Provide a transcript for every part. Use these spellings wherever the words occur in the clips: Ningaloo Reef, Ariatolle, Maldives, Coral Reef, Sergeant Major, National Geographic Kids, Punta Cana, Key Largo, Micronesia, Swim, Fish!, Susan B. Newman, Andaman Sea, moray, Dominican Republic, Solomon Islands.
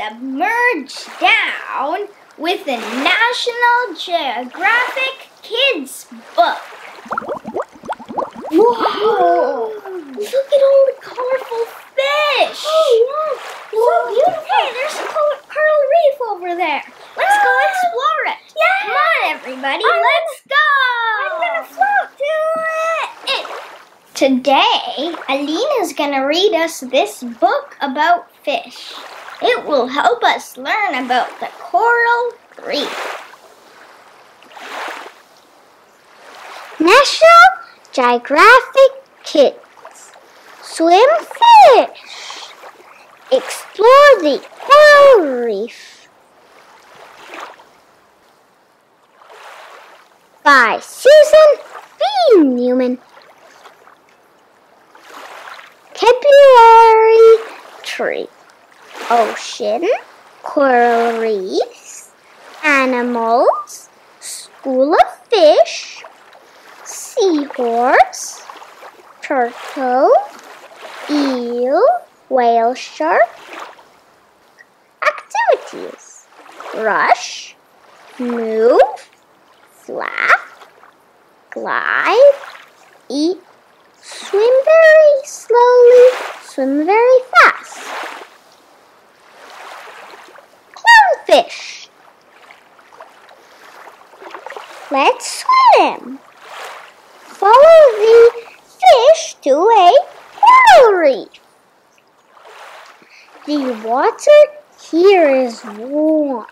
submerged down with the National Geographic Kids book. Whoa! Look at all the colorful fish! Oh, yeah! So beautiful! Hey, there's a coral reef over there. Let's go explore it! Yeah! Come on, everybody, let's go! I'm gonna float to it! Today, Alina's gonna read us this book about fish. It will help us learn about the coral reef. National Geographic Kids. Swim fish. Explore the coral reef. By Susan B. Newman. Capillary tree. Ocean, coral reefs, animals, school of fish, seahorse, turtle, eel, whale shark. Activities: rush, move, flap, glide, eat, swim very slowly, swim very fast. Fish. Let's swim. Follow the fish to a coral reef. The water here is warm.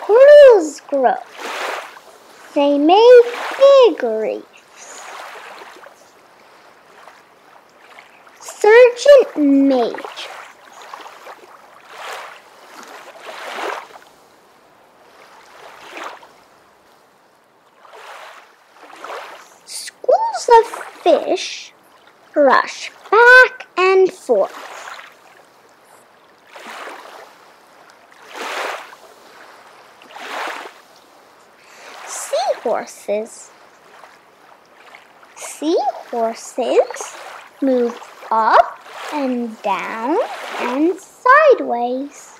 Corals grow. They make big reefs. Sergeant Major. Schools of fish rush back and forth. Seahorses move up and down and sideways.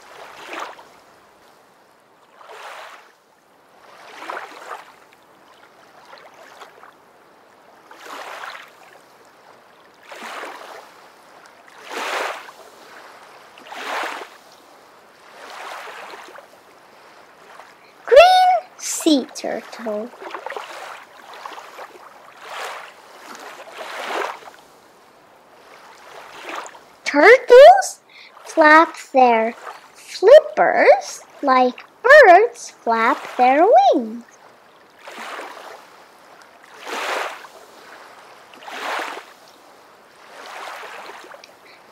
Green sea turtle. Turtles flap their flippers like birds flap their wings.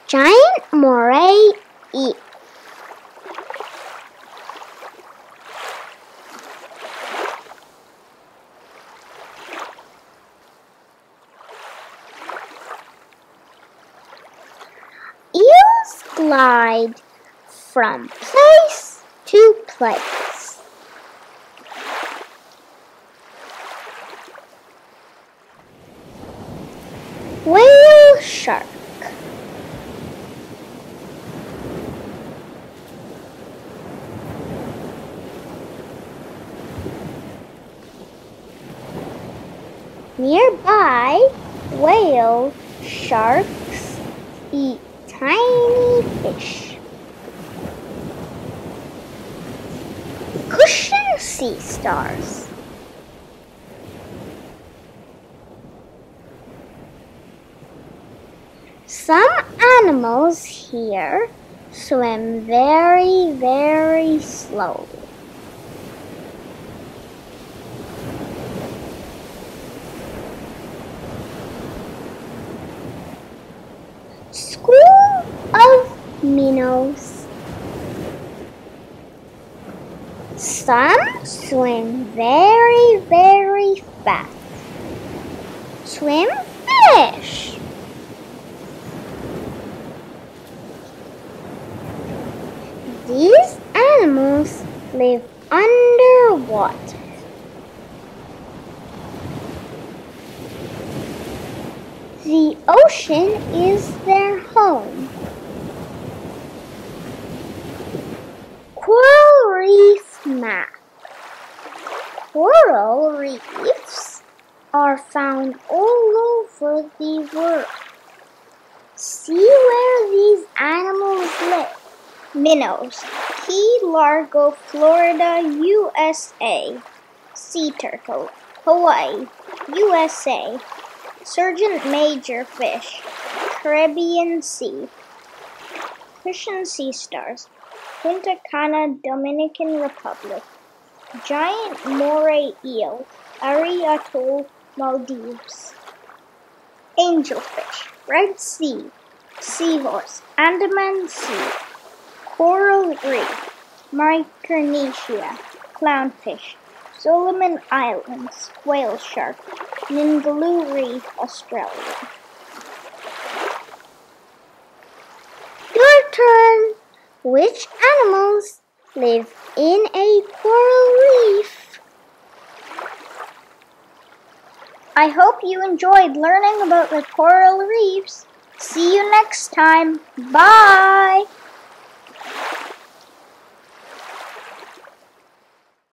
Giant moray eel. Glide from place to place. Whale shark. Nearby, whale sharks eat tiny fish. Cushion sea stars. Some animals here swim very, very slowly. Minnows. Some swim very, very fast. Swim fish. These animals live underwater. The ocean is their home. Coral Reef Map. Coral reefs are found all over the world. See where these animals live. Minnows, Key Largo, Florida, USA. Sea turtle, Hawaii, USA. Sergeant Major fish, Caribbean Sea. Cushion sea stars, Punta Cana, Dominican Republic. Giant moray eel, Ariatolle, Maldives. Angelfish, Red Sea. Seahorse, Andaman Sea. Coral Reef, Micronesia. Clownfish, Solomon Islands. Whale shark, Ningaloo Reef, Australia. Your turn! Which animals live in a coral reef? I hope you enjoyed learning about the coral reefs. See you next time. Bye!